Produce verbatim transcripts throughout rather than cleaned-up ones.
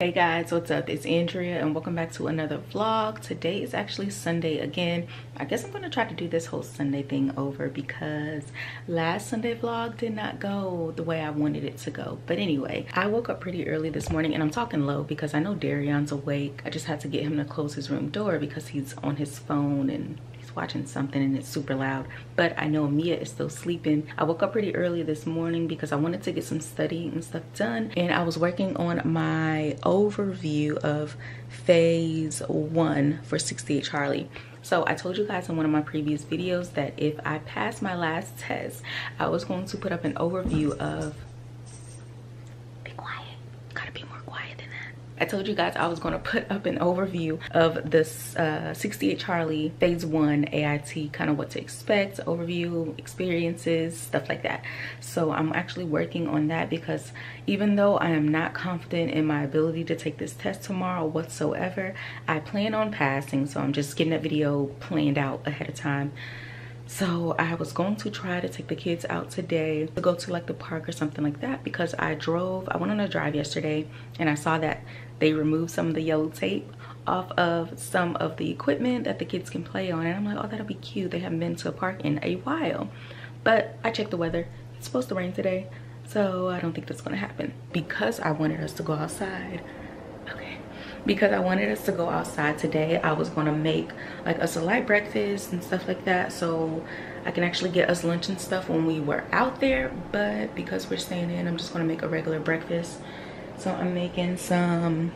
Hey guys, what's up? It's Andrea and welcome back to another vlog. Today is actually Sunday again. I guess I'm gonna try to do this whole Sunday thing over because last Sunday vlog did not go the way I wanted it to go. But anyway, I woke up pretty early this morning and I'm talking low because I know Darion's awake. I just had to get him to close his room door because he's on his phone and watching something and it's super loud, but I know Amia is still sleeping. I woke up pretty early this morning because I wanted to get some study and stuff done, and I was working on my overview of phase one for sixty-eight Charlie. So I told you guys in one of my previous videos that if I passed my last test, I was going to put up an overview of I told you guys I was going to put up an overview of this uh, sixty-eight Charlie phase one A I T, kind of what to expect, overview, experiences, stuff like that. So I'm actually working on that because even though I am not confident in my ability to take this test tomorrow whatsoever, I plan on passing. So I'm just getting that video planned out ahead of time. So I was going to try to take the kids out today to go to like the park or something like that because I drove, I went on a drive yesterday and I saw that they removed some of the yellow tape off of some of the equipment that the kids can play on. And I'm like, oh, that'll be cute. They haven't been to a park in a while. But I checked the weather. It's supposed to rain today. So I don't think that's gonna happen because I wanted us to go outside. Because I wanted us to go outside today, I was gonna make like us a light breakfast and stuff like that so I can actually get us lunch and stuff when we were out there. But because we're staying in, I'm just gonna make a regular breakfast. So I'm making some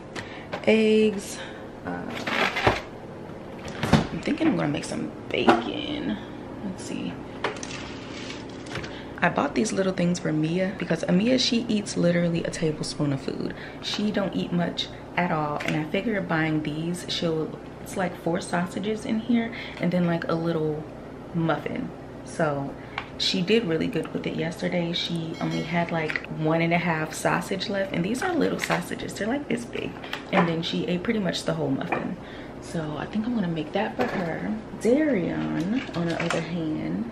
eggs. Uh, I'm thinking I'm gonna make some bacon. Let's see. I bought these little things for Amia because Amia, she eats literally a tablespoon of food. She don't eat much at all, and I figured buying these, she'll, it's like four sausages in here and then like a little muffin. So she did really good with it yesterday. She only had like one and a half sausage left, and these are little sausages, they're like this big, and then she ate pretty much the whole muffin. So I think I'm gonna make that for her. Dariyon, on the other hand,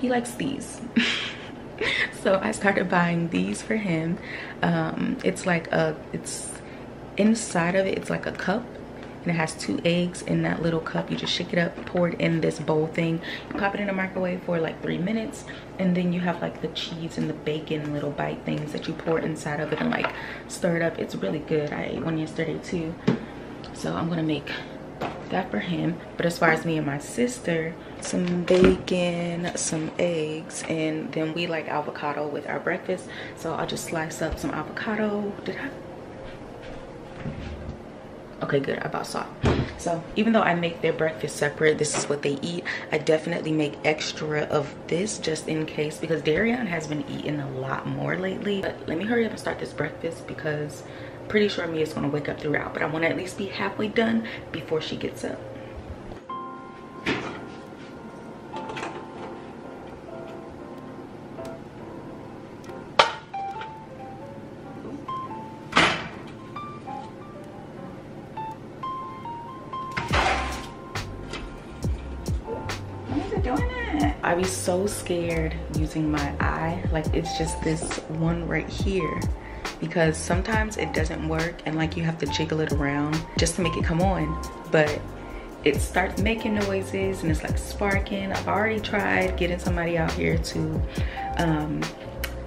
he likes these. So I started buying these for him. Um it's like a it's inside of it it's like a cup, and it has two eggs in that little cup. You just shake it up, pour it in this bowl thing, you pop it in the microwave for like three minutes, and then you have like the cheese and the bacon little bite things that you pour inside of it and like stir it up. It's really good. I ate one yesterday too, so I'm gonna make that for him. But as far as me and my sister, some bacon, some eggs, and then we like avocado with our breakfast, so I'll just slice up some avocado. Did I? Okay, good, I bought salt. So even though I make their breakfast separate, this is what they eat. I definitely make extra of this just in case because Dariyon has been eating a lot more lately. But let me hurry up and start this breakfast because I'm pretty sure Mia's gonna wake up throughout, but I wanna at least be halfway done before she gets up. I be so scared using my eye, like it's just this one right here because sometimes it doesn't work and like you have to jiggle it around just to make it come on, but it starts making noises and it's like sparking. I've already tried getting somebody out here to um,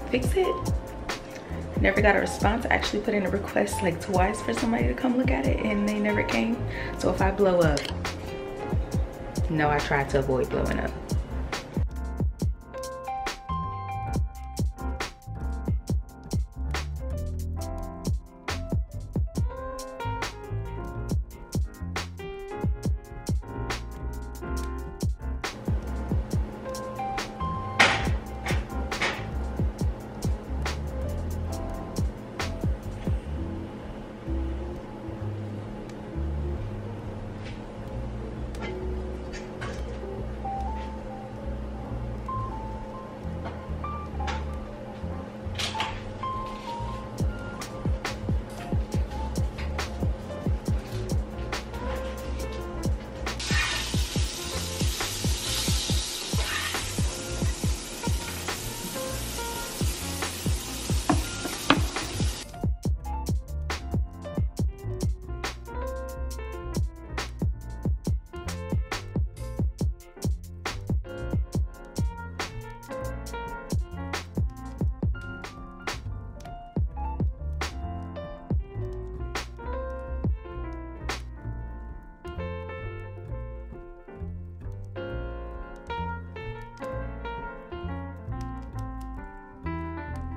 fix it. Never got a response. I actually put in a request like twice for somebody to come look at it and they never came. So if I blow up, no, I tried to avoid blowing up.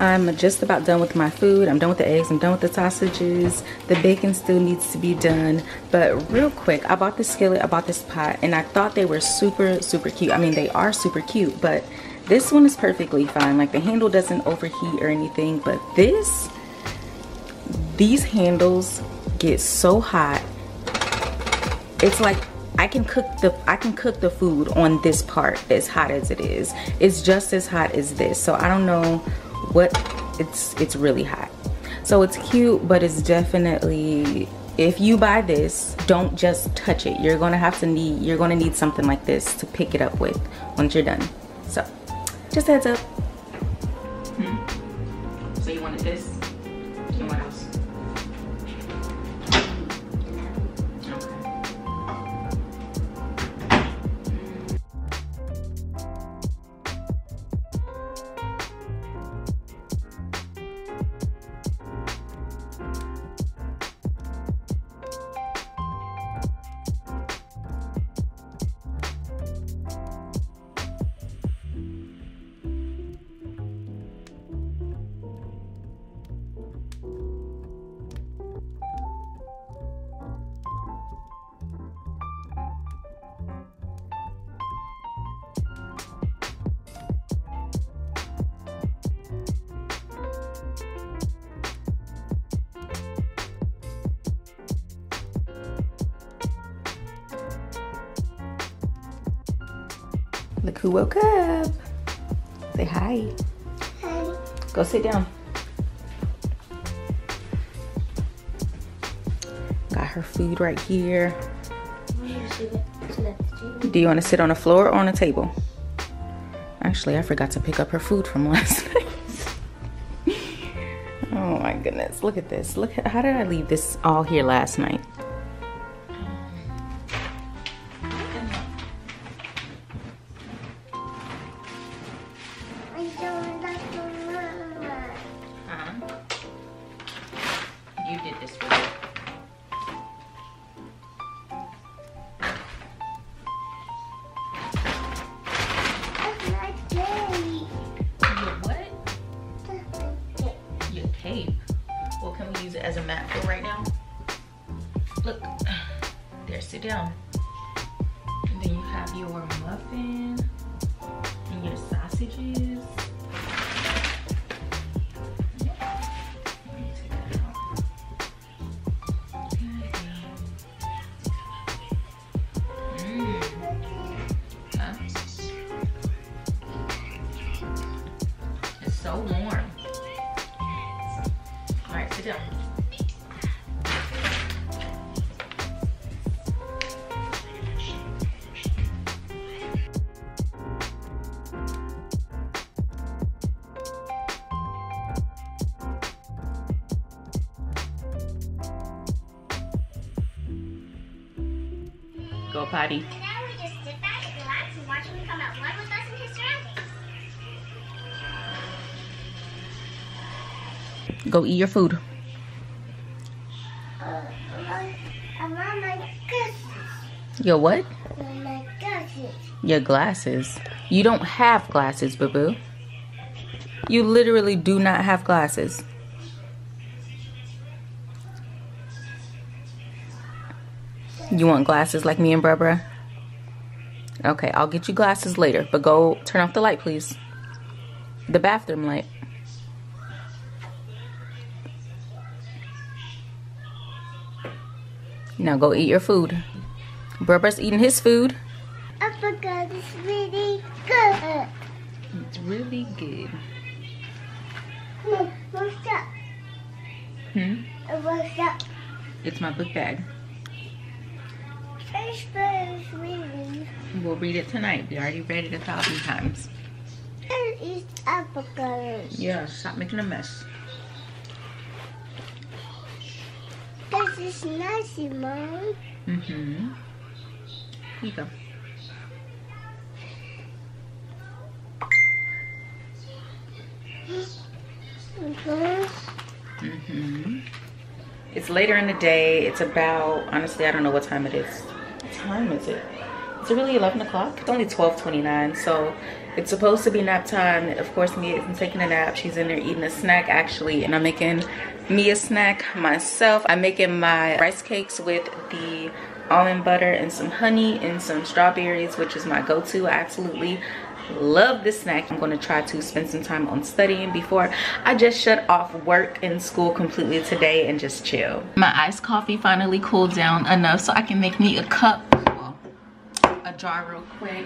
I'm just about done with my food. I'm done with the eggs. I'm done with the sausages. The bacon still needs to be done. But real quick, I bought this skillet, I bought this pot, and I thought they were super, super cute. I mean, they are super cute, but this one is perfectly fine. Like, the handle doesn't overheat or anything, but this, these handles get so hot. It's like I can cook the I can cook the food on this part as hot as it is. It's just as hot as this. So I don't know. What it's it's really hot, so it's cute, but it's definitely, if you buy this, don't just touch it. You're gonna have to need you're gonna need something like this to pick it up with once you're done. So just heads up. Hmm. So you wanted this and what else? Look who woke up. Say hi. Hi. Go sit down. Got her food right here. Do you want to sit on the floor or on a table? Actually, I forgot to pick up her food from last night. Oh my goodness. Look at this. Look at, how did I leave this all here last night? Go potty. And now we just sit back and relax and watch him become at one with us in his surroundings. Go eat your food. Uh, I want my glasses. Your what? My glasses. Your glasses. You don't have glasses, boo boo. You literally do not have glasses. You want glasses like me and Barbara? Okay, I'll get you glasses later, but go turn off the light, please. The bathroom light. Now go eat your food. Barbara's eating his food. I forgot, it's really good. It's really good. Mom, what's that? Hmm? What's that? It's my book bag. We'll read it tonight. We already read it a thousand times. It's apricots. Yeah, stop making a mess. This is nice, Mom. Mm-hmm. Here you go. Mm-hmm. Mm-hmm. It's later in the day. It's about, honestly, I don't know what time it is. What time is it? It's It's really eleven o'clock. It's only twelve twenty-nine, so it's supposed to be nap time. Of course, Mia isn't taking a nap. She's in there eating a snack, actually, and I'm making Mia a snack myself. I'm making my rice cakes with the almond butter and some honey and some strawberries, which is my go-to. I absolutely love this snack. I'm going to try to spend some time on studying before I just shut off work and school completely today and just chill. My iced coffee finally cooled down enough so I can make me a cup, well, a jar real quick.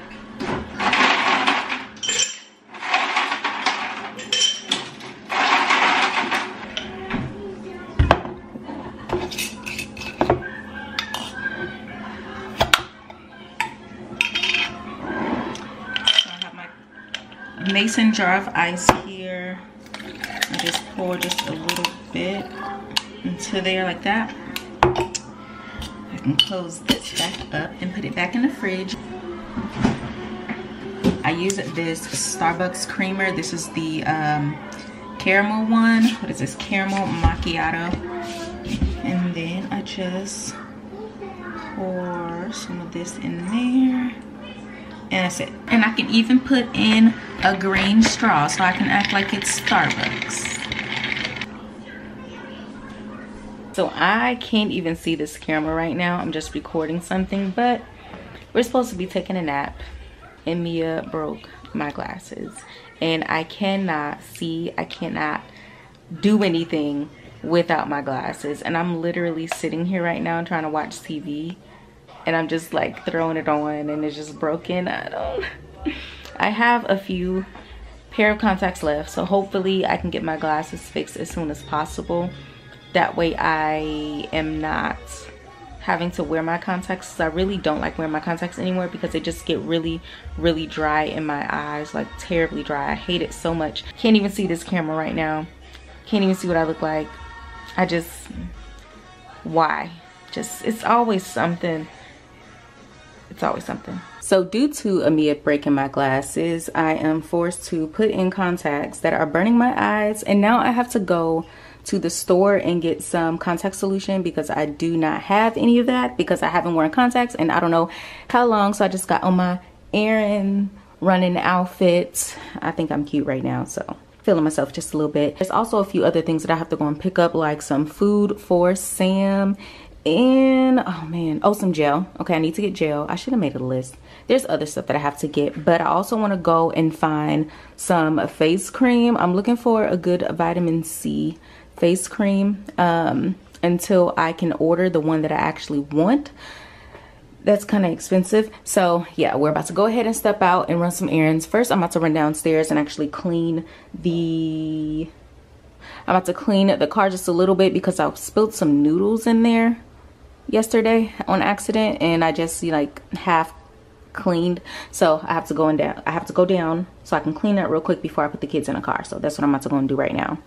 Mason jar of ice here. I just pour just a little bit into there like that. I can close this back up and put it back in the fridge. I use this Starbucks creamer. This is the um, caramel one. What is this? Caramel macchiato. And then I just pour some of this in there. And that's it. And I can even put in a green straw so I can act like it's Starbucks. So I can't even see this camera right now. I'm just recording something, but we're supposed to be taking a nap. And Mia broke my glasses. And I cannot see, I cannot do anything without my glasses. And I'm literally sitting here right now trying to watch T V. And I'm just like throwing it on and it's just broken. I don't. I have a few pair of contacts left, so hopefully I can get my glasses fixed as soon as possible. That way I am not having to wear my contacts, because I really don't like wearing my contacts anymore because they just get really, really dry in my eyes, like terribly dry. I hate it so much. Can't even see this camera right now. Can't even see what I look like. I just, why? Just, it's always something. It's always something. So due to Amia breaking my glasses, I am forced to put in contacts that are burning my eyes. And now I have to go to the store and get some contact solution because I do not have any of that because I haven't worn contacts and I don't know how long. So I just got on my errand running outfit. I think I'm cute right now, so feeling myself just a little bit. There's also a few other things that I have to go and pick up, like some food for Sam. And oh man, oh some gel. Okay, I need to get gel. I should have made a list. There's other stuff that I have to get, but I also want to go and find some face cream. I'm looking for a good vitamin C face cream um, until I can order the one that I actually want. That's kind of expensive. So yeah, we're about to go ahead and step out and run some errands. First, I'm about to run downstairs and actually clean the, I'm about to clean the car just a little bit because I spilled some noodles in there yesterday on accident and I just like half cleaned, so I have to go in down I have to go down so I can clean that real quick before I put the kids in a car. So that's what I'm about to go and do right now.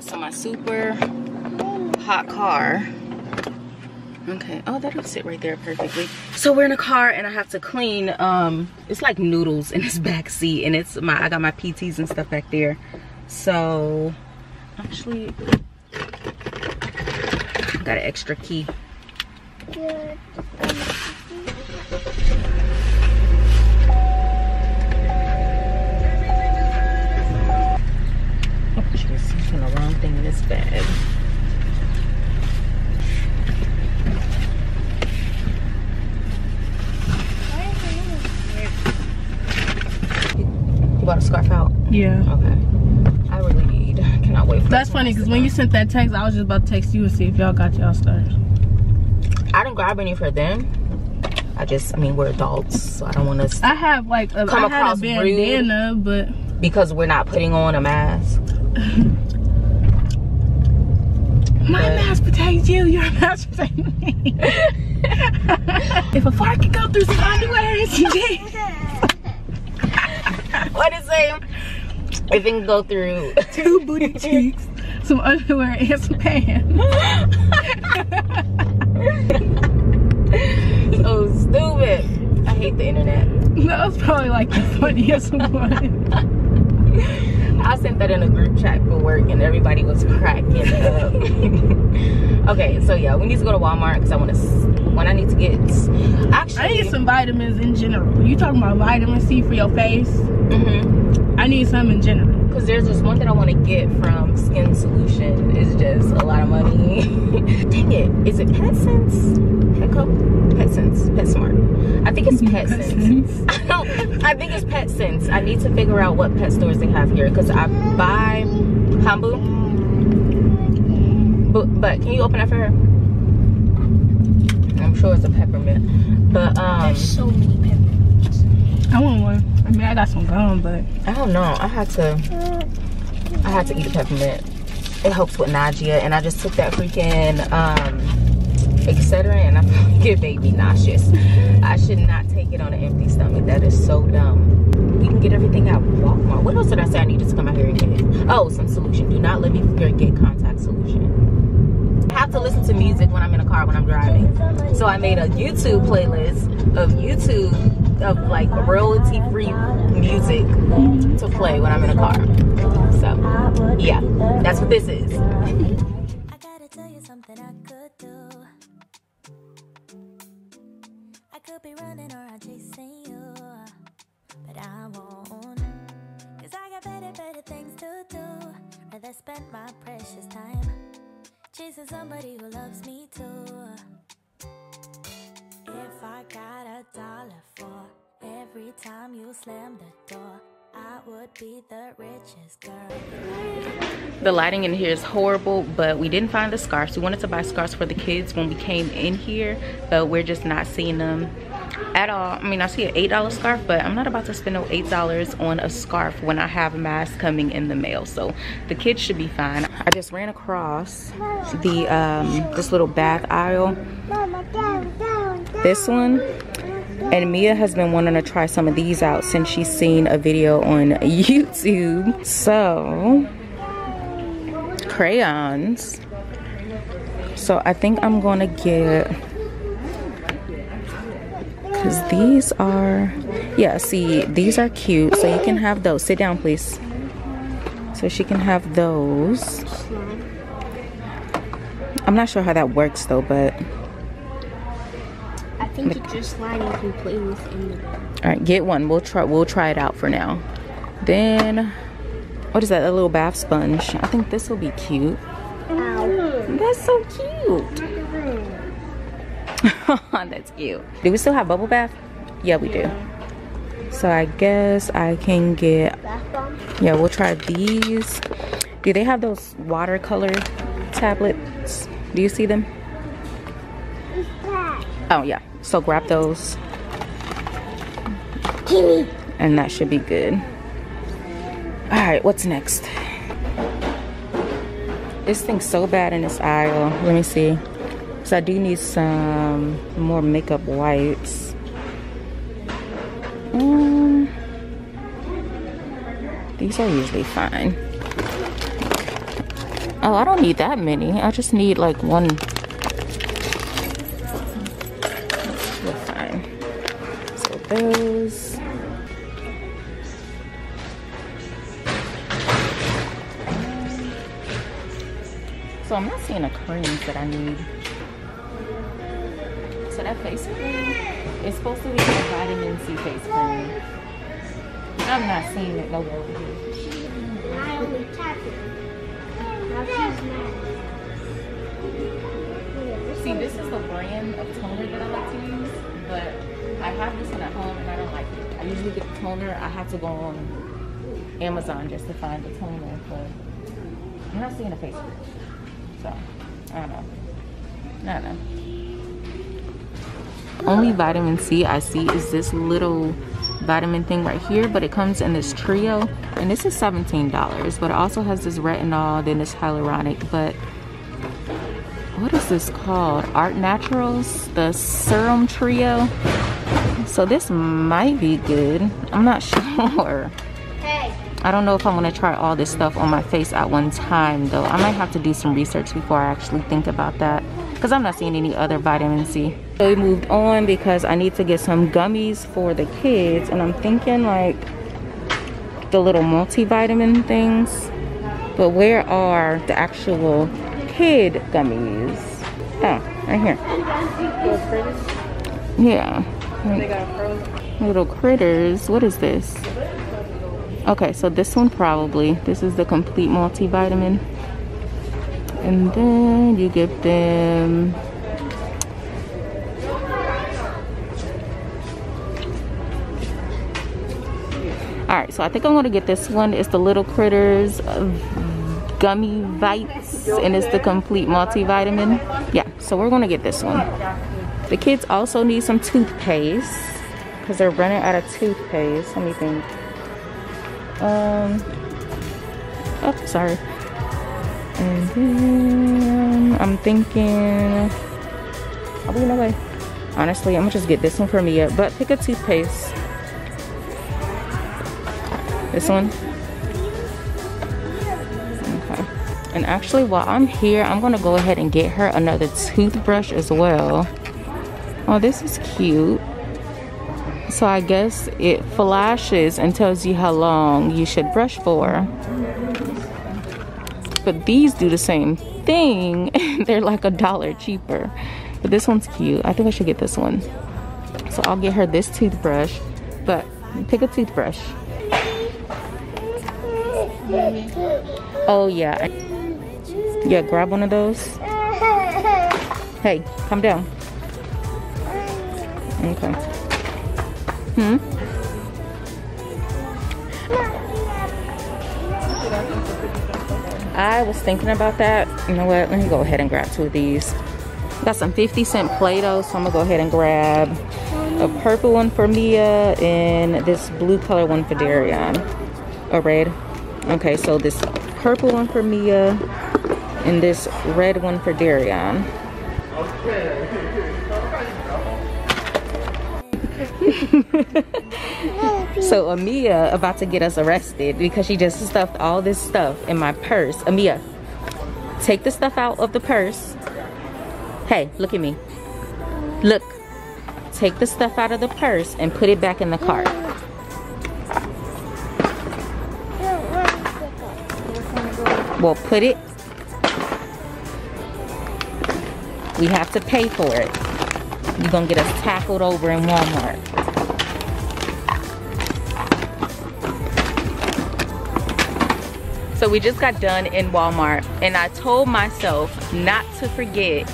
So my super hot car. Okay, oh that'll sit right there perfectly. So we're in a car and I have to clean um it's like noodles in this back seat, and it's my I got my P Ts and stuff back there. So actually I got an extra key. Yeah. Oh, she's using the wrong thing in this bag. You bought a scarf out? Yeah. Okay. I really need, I cannot wait for That's funny, because when you sent that text, I was just about to text you and see if y'all got y'all stuff. I didn't grab any for them. I just, I mean, we're adults, so I don't want us to I have like a, come I across a bandana, but. Because we're not putting on a mask. My but. mask protects you, your mask protects me. If a fart could go through some underwear, she did. What is it? It can go through two booty cheeks, some underwear, and some pants. So stupid. I hate the internet. That was probably like the funniest one. I sent that in a group chat for work and everybody was cracking up. Okay, so yeah, we need to go to Walmart because I want to, when I need to get, actually. I need some vitamins in general. You talking about vitamin C for your face? Mm-hmm. I need some in general. Because there's this one that I want to get from Skin Solution. It's just a lot of money. Dang it, is it PetSense? Petco? PetSense, PetSmart. I think it's PetSense. I don't, I think it's PetSense. I need to figure out what pet stores they have here because I buy kombu. But, but can you open that for her? I'm sure it's a peppermint. But um, there's so many peppermints. I want one. I mean, I got some gum, but I don't know. I had to, I had to eat a peppermint. It helps with nausea, and I just took that freaking um, et cetera, and I it made me nauseous. I should not take it on an empty stomach. That is so dumb. We can get everything at Walmart. What else did I say I needed to come out here and get? It? Oh, some solution. Do not let me get contact solution. I have to listen to music when I'm in a car when I'm driving. So I made a YouTube playlist of YouTube. Of like royalty free music to play when I'm in a car. So yeah, that's what this is. I gotta tell you something I could do. I could be running around chasing you, but I won't. Cause I got better, better things to do. Rather spend my precious time chasing somebody who loves me too. If I got a dollar for every time you slam the door, I would be the richest girl. The lighting in here is horrible, but we didn't find the scarves. We wanted to buy scarves for the kids when we came in here, but we're just not seeing them at all. I mean, I see an eight dollar scarf, but I'm not about to spend no eight dollars on a scarf when I have masks coming in the mail. So the kids should be fine. I just ran across the um, this little bath aisle. This one, and Mia has been wanting to try some of these out since she's seen a video on YouTube. So, crayons. So I think I'm gonna get, cause these are, yeah, see, these are cute. So you can have those, sit down please. So she can have those. I'm not sure how that works though, but. I think you just slide and you can play with in the bag. All right, get one. We'll try. We'll try it out for now. Then, what is that? A little bath sponge. I think this will be cute. Ow. That's so cute. That's cute. Do we still have bubble bath? Yeah, we yeah. do. So I guess I can get. Bath bomb? Yeah, we'll try these. Do they have those watercolor tablets? Do you see them? Oh yeah. So grab those, and that should be good. All right, what's next? This thing's so bad in this aisle. Let me see. So I do need some more makeup wipes. Um, these are usually fine. Oh, I don't need that many. I just need like one. Those. So I'm not seeing the creams that I need. So that face cream is supposed to be a vitamin C face cream. I'm not seeing it nowhere over here. I only tap it. Now she's mad. See, this is the brand of toner that I like to use, but I have this one at home and I don't like it. I usually get the toner. I have to go on Amazon just to find the toner, but I'm not seeing a face cream. So, I don't know. I don't know. Only vitamin C I see is this little vitamin thing right here, but it comes in this trio, and this is seventeen dollars, but it also has this retinol, then this hyaluronic, but what is this called? Art Naturals, the serum trio. So this might be good. I'm not sure. Hey. I don't know if I'm gonna try all this stuff on my face at one time though. I might have to do some research before I actually think about that, because I'm not seeing any other vitamin C. So we moved on because I need to get some gummies for the kids, and I'm thinking like the little multivitamin things, but where are the actual kid gummies? Oh, right here. Little Critters? Yeah. Like, they got frozen. Little Critters. What is this? Okay, so this one probably. This is the complete multivitamin. And then you get them... Alright, so I think I'm going to get this one. It's the Little Critters Gummy Bites, and it's the complete multivitamin. Yeah, so we're going to get this one. The kids also need some toothpaste because they're running out of toothpaste. Let me think. Um, oh, sorry. And then I'm thinking, I'll be in a way. Honestly, I'm going to just get this one for Mia, but pick a toothpaste. This one? Okay. And actually, while I'm here, I'm gonna go ahead and get her another toothbrush as well. Oh, this is cute. So I guess it flashes and tells you how long you should brush for. But these do the same thing. They're like a dollar cheaper. But this one's cute. I think I should get this one. So I'll get her this toothbrush. But pick a toothbrush. Oh yeah, yeah, grab one of those. Hey, come down. Okay. Hmm? I was thinking about that. You know what, let me go ahead and grab two of these. Got some fifty cent Play-Doh, so I'm gonna go ahead and grab a purple one for Mia and this blue color one for Dariyon. Or red. Okay, so this purple one for Mia and this red one for Dariyon. So Amia about to get us arrested because she just stuffed all this stuff in my purse. Amia, take the stuff out of the purse. Hey, look at me. Look. Take the stuff out of the purse and put it back in the cart. We'll put it. We have to pay for it. You're gonna get us tackled over in Walmart. So we just got done in Walmart, and I told myself not to forget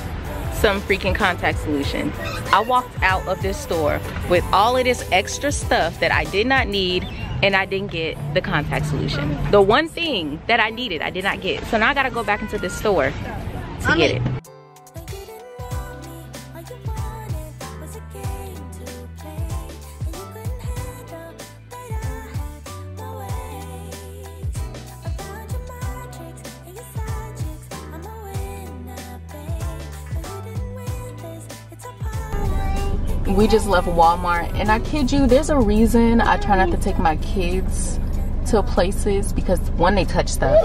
some freaking contact solution. I walked out of this store with all of this extra stuff that I did not need, and I didn't get the contact solution. The one thing that I needed, I did not get. So now I gotta go back into this store to get it. We just left Walmart, and I kid you, there's a reason I try not to take my kids to places because one, they touch stuff.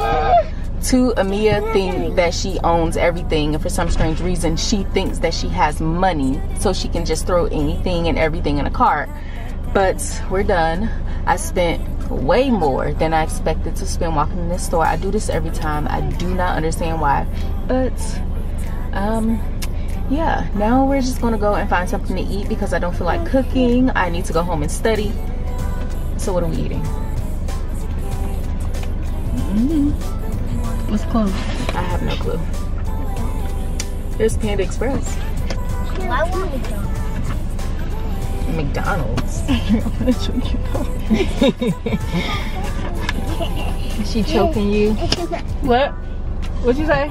Two, Amia thinks that she owns everything, and for some strange reason, she thinks that she has money, so she can just throw anything and everything in a cart. But we're done. I spent way more than I expected to spend walking in this store. I do this every time. I do not understand why, but um. yeah, now we're just gonna go and find something to eat because I don't feel like cooking. I need to go home and study. So what are we eating? Mm-hmm. What's close? I have no clue. There's Panda Express. Why want McDonald's? McDonald's. Is she choking you? What? What'd you say?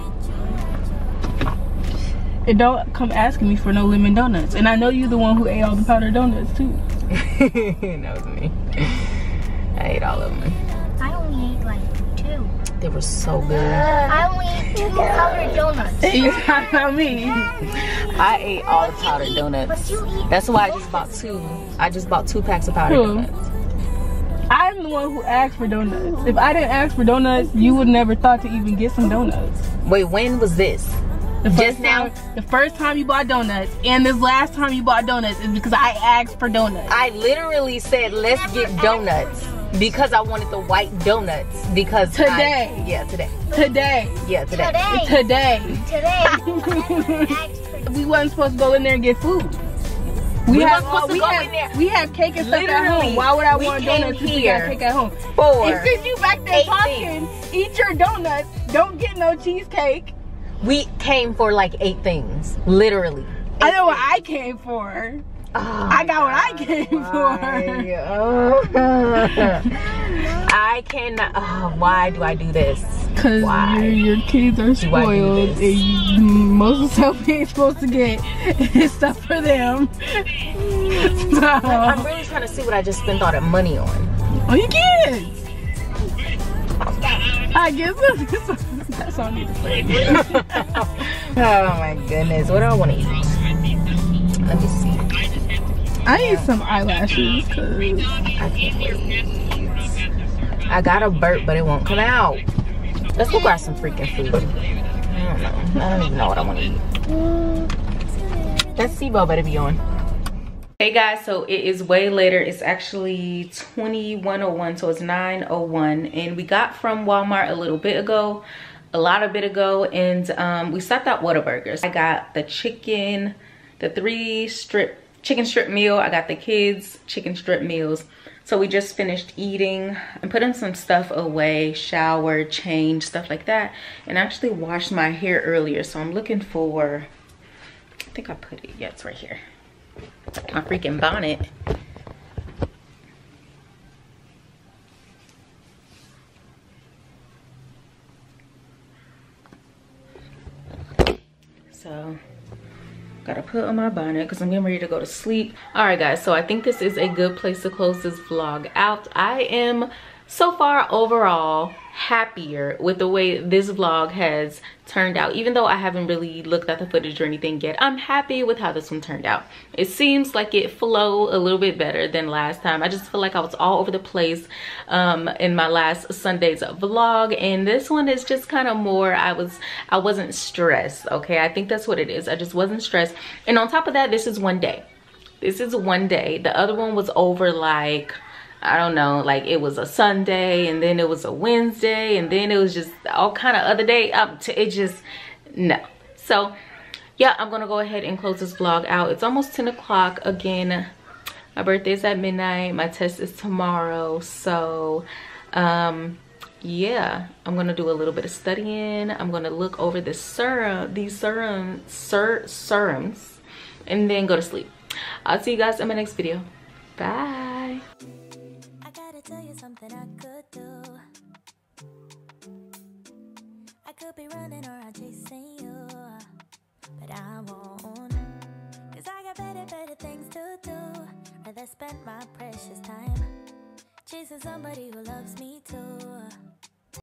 And don't come asking me for no lemon donuts. And I know you're the one who ate all the powdered donuts too. That was me. I ate all of them. I only ate like two. They were so good. I only ate two powdered donuts. You know me. I ate all the powdered donuts. That's why I just bought two. I just bought two packs of powdered hmm. donuts. I'm the one who asked for donuts. If I didn't ask for donuts, you would never thought to even get some donuts. Wait, when was this? The first Just now, time, the first time you bought donuts, and this last time you bought donuts is because I asked for donuts. I literally said, "Let's get donuts." because I wanted the white donuts. Because today, I, yeah, today, today, yeah, today, today, today. today. We wasn't supposed to go in there and get food. We, we have supposed to we go have, in there. We have cake and Literally, stuff at home. Why would I want donuts if we got cake at home? Four. And since you back there talking, things. Eat your donuts. Don't get no cheesecake. We came for like eight things, literally. I know what I came for. Oh, I got what I came why? for. I cannot. Oh, why do I do this? Because your kids are spoiled. And most of the stuff we ain't supposed to get is stuff for them. So. Like, I'm really trying to see what I just spent all that money on. Oh, you kids! I guess that's, that's all I need to play. Oh my goodness. What do I want to eat? Let me see. I need some eyelashes because I can't wait. I got a burp, but it won't come out. Let's go grab some freaking food. I don't know. I don't even know what I want to eat. That SIBO better be on. Hey guys, so it is way later. It's actually twenty-one oh one, so it's nine oh one. And we got from Walmart a little bit ago, a lot of bit ago, and um, we stopped at Whataburger. I got the chicken, the three strip chicken strip meal. I got the kids chicken strip meals. So we just finished eating and putting some stuff away, shower, change, stuff like that. And I actually washed my hair earlier, so I'm looking for, I think I put it, yeah, it's right here. My freaking bonnet. So, gotta put on my bonnet because I'm getting ready to go to sleep. All right guys, so I think this is a good place to close this vlog out. I am so far overall happier with the way this vlog has turned out. Even though I haven't really looked at the footage or anything yet, I'm happy with how this one turned out. It seems like it flowed a little bit better than last time. I just feel like I was all over the place um in my last Sunday's vlog, and this one is just kind of more I was I wasn't stressed. Okay, I think that's what it is. I just wasn't stressed, and on top of that, this is one day. This is one day. The other one was over like, I don't know, like it was a Sunday, and then it was a Wednesday, and then it was just all kind of other day up to it just, no. So yeah, I'm gonna go ahead and close this vlog out. It's almost ten o'clock again. My birthday is at midnight. My test is tomorrow. So um, yeah, I'm gonna do a little bit of studying. I'm gonna look over the serum, these serum, ser, serums, and then go to sleep. I'll see you guys in my next video. Bye. Tell you something I could do. I could be running around chasing you, but I won't, cause I got better, better things to do. Rather spend my precious time chasing somebody who loves me too.